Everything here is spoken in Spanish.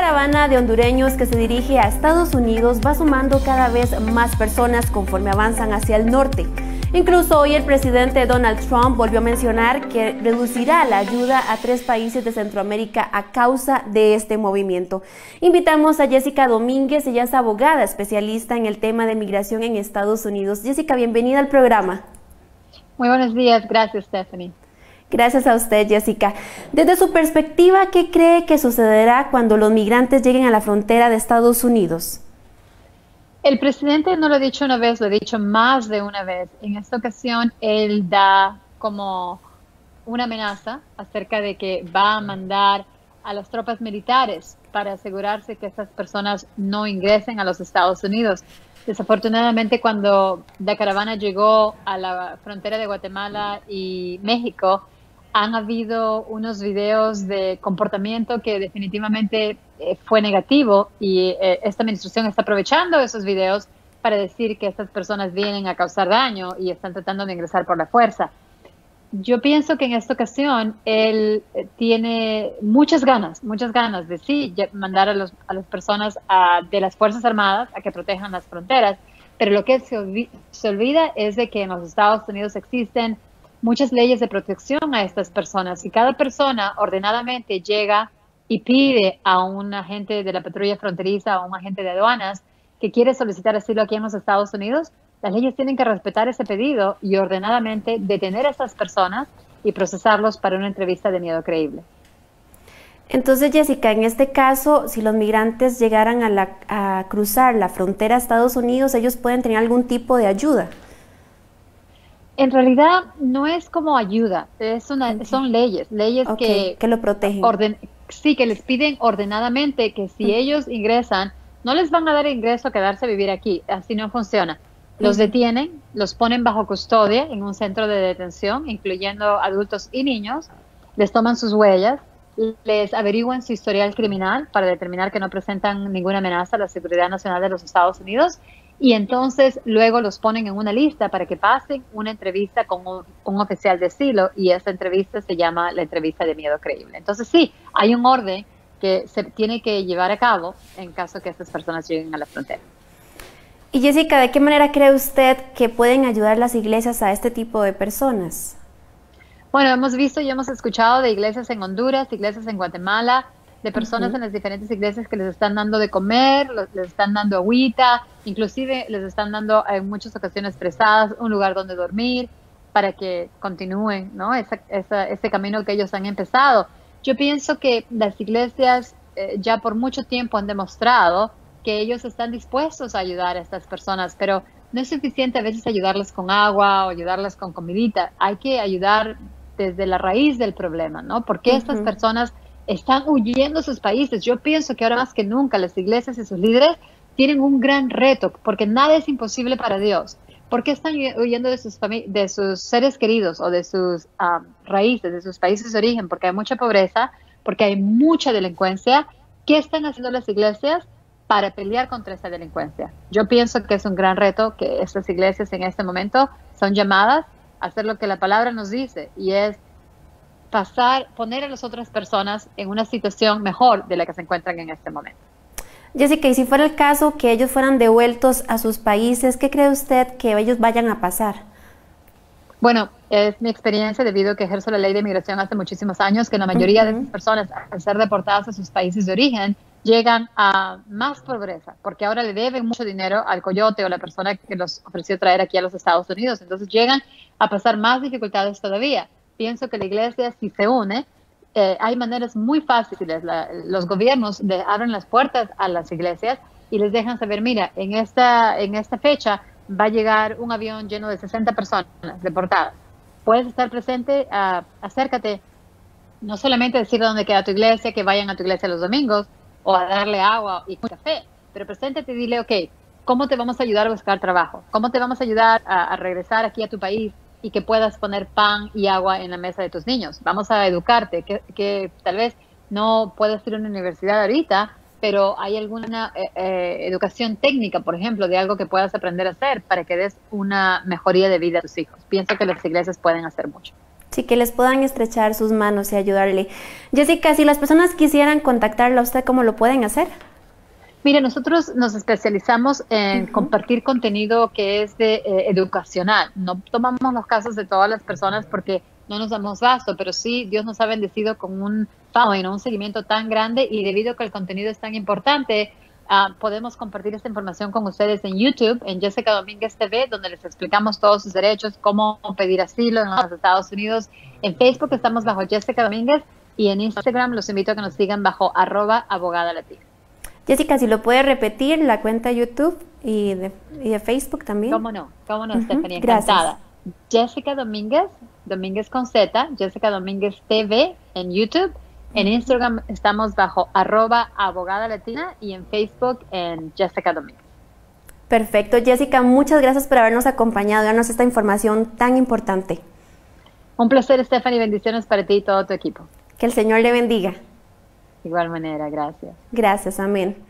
caravana de hondureños que se dirige a Estados Unidos va sumando cada vez más personas conforme avanzan hacia el norte. Incluso hoy el presidente Donald Trump volvió a mencionar que reducirá la ayuda a 3 países de Centroamérica a causa de este movimiento. Invitamos a Jessica Domínguez, ella es abogada especialista en el tema de migración en Estados Unidos. Jessica, bienvenida al programa. Muy buenos días, gracias Stephanie. Gracias a usted, Jessica. Desde su perspectiva, ¿qué cree que sucederá cuando los migrantes lleguen a la frontera de Estados Unidos? El presidente no lo ha dicho una vez, lo ha dicho más de una vez. En esta ocasión, él da como una amenaza acerca de que va a mandar a las tropas militares para asegurarse que estas personas no ingresen a los Estados Unidos. Desafortunadamente, cuando la caravana llegó a la frontera de Guatemala y México, han habido unos videos de comportamiento que definitivamente fue negativo y esta administración está aprovechando esos videos para decir que estas personas vienen a causar daño y están tratando de ingresar por la fuerza. Yo pienso que en esta ocasión él tiene muchas ganas de sí mandar a las personas de las Fuerzas Armadas a que protejan las fronteras, pero lo que se olvida es de que en los Estados Unidos existen muchas leyes de protección a estas personas y cada persona ordenadamente llega y pide a un agente de la patrulla fronteriza o un agente de aduanas que quiere solicitar asilo aquí en los Estados Unidos. Las leyes tienen que respetar ese pedido y ordenadamente detener a estas personas y procesarlos para una entrevista de miedo creíble. Entonces, Jessica, en este caso, si los migrantes llegaran a cruzar la frontera a Estados Unidos, ellos pueden tener algún tipo de ayuda. En realidad no es como ayuda, es son leyes que lo protegen. Sí, que les piden ordenadamente que si ellos ingresan, no les van a dar ingreso a quedarse a vivir aquí, así no funciona. Los detienen, los ponen bajo custodia en un centro de detención, incluyendo adultos y niños, les toman sus huellas, les averiguan su historial criminal para determinar que no presentan ninguna amenaza a la seguridad nacional de los Estados Unidos. Y entonces luego los ponen en una lista para que pasen una entrevista con un oficial de asilo y esa entrevista se llama la entrevista de miedo creíble. Entonces sí, hay un orden que se tiene que llevar a cabo en caso que estas personas lleguen a la frontera. Y Jessica, ¿de qué manera cree usted que pueden ayudar las iglesias a este tipo de personas? Bueno, hemos visto y hemos escuchado de iglesias en Honduras, iglesias en Guatemala, de personas en las diferentes iglesias que les están dando de comer, les están dando agüita, inclusive les están dando en muchas ocasiones prestadas un lugar donde dormir para que continúen, ¿no? Ese camino que ellos han empezado. Yo pienso que las iglesias ya por mucho tiempo han demostrado que ellos están dispuestos a ayudar a estas personas, pero no es suficiente a veces ayudarlas con agua o ayudarlas con comidita. Hay que ayudar desde la raíz del problema, ¿no? Porque estas personas están huyendo sus países. Yo pienso que ahora más que nunca las iglesias y sus líderes tienen un gran reto, porque nada es imposible para Dios. ¿Por qué están huyendo de sus seres queridos o de sus raíces, de sus países de origen? Porque hay mucha pobreza, porque hay mucha delincuencia. ¿Qué están haciendo las iglesias para pelear contra esa delincuencia? Yo pienso que es un gran reto que estas iglesias en este momento son llamadas a hacer lo que la palabra nos dice, y es poner a las otras personas en una situación mejor de la que se encuentran en este momento. Jessica, y si fuera el caso que ellos fueran devueltos a sus países, ¿qué cree usted que ellos vayan a pasar? Bueno, es mi experiencia debido a que ejerzo la ley de migración hace muchísimos años, que la mayoría de esas personas, al ser deportadas a sus países de origen, llegan a más pobreza, porque ahora le deben mucho dinero al coyote o la persona que los ofreció traer aquí a los Estados Unidos, entonces llegan a pasar más dificultades todavía. Pienso que la iglesia, si se une, hay maneras muy fáciles. Los gobiernos le abren las puertas a las iglesias y les dejan saber, mira, en esta fecha va a llegar un avión lleno de 60 personas deportadas. Puedes estar presente, acércate, no solamente decir dónde queda tu iglesia, que vayan a tu iglesia los domingos o a darle agua y café, pero preséntate y dile, ok, ¿cómo te vamos a ayudar a buscar trabajo? ¿Cómo te vamos a ayudar a regresar aquí a tu país? Y que puedas poner pan y agua en la mesa de tus niños. Vamos a educarte, que tal vez no puedas ir a una universidad ahorita, pero hay alguna educación técnica, por ejemplo, de algo que puedas aprender a hacer para que des una mejoría de vida a tus hijos. Pienso que las iglesias pueden hacer mucho. y que les puedan estrechar sus manos y ayudarle. Jessica, si las personas quisieran contactarla a usted, ¿cómo lo pueden hacer? Mire, nosotros nos especializamos en compartir contenido que es de educacional. No tomamos los casos de todas las personas porque no nos damos gasto, pero sí Dios nos ha bendecido con un following, un seguimiento tan grande, y debido a que el contenido es tan importante, podemos compartir esta información con ustedes en YouTube, en Jessica Domínguez TV, donde les explicamos todos sus derechos, cómo pedir asilo en los Estados Unidos. En Facebook estamos bajo Jessica Domínguez y en Instagram los invito a que nos sigan bajo @abogada latina. Jessica, si lo puede repetir, la cuenta de YouTube y de Facebook también. Cómo no, Stephanie, encantada. Gracias. Jessica Domínguez, Domínguez con Z, Jessica Domínguez TV en YouTube. En Instagram estamos bajo @abogada latina y en Facebook en Jessica Domínguez. Perfecto, Jessica, muchas gracias por habernos acompañado, darnos esta información tan importante. Un placer, Stephanie, bendiciones para ti y todo tu equipo. Que el Señor le bendiga. De igual manera, gracias. Gracias, amén.